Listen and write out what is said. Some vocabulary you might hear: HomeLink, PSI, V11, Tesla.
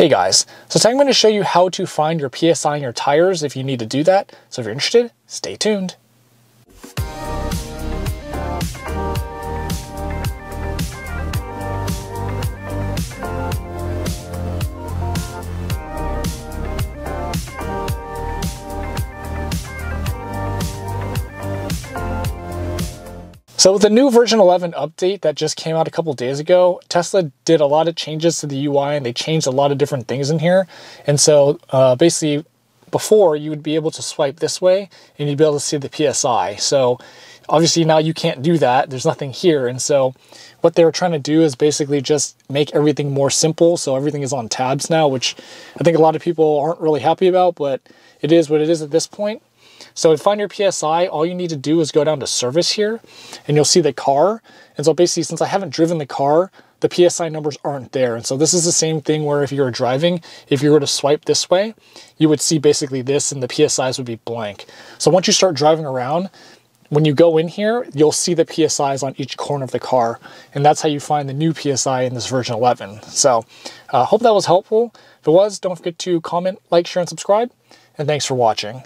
Hey guys, so today I'm going to show you how to find your PSI in your tires if you need to do that. So if you're interested, stay tuned. So with the new version 11 update that just came out a couple days ago, Tesla did a lot of changes to the UI and they changed a lot of different things in here. And so basically before you would be able to swipe this way and you'd be able to see the PSI. So obviously now you can't do that. There's nothing here. And so what they were trying to do is basically just make everything more simple. So everything is on tabs now, which I think a lot of people aren't really happy about, but it is what it is at this point. So to find your PSI, all you need to do is go down to service here and you'll see the car. And so basically, since I haven't driven the car, the PSI numbers aren't there. And so this is the same thing where if you were driving, if you were to swipe this way, you would see basically this and the PSIs would be blank. So once you start driving around, when you go in here, you'll see the PSIs on each corner of the car. And that's how you find the new PSI in this version 11. So I hope that was helpful. If it was, don't forget to comment, like, share, and subscribe. And thanks for watching.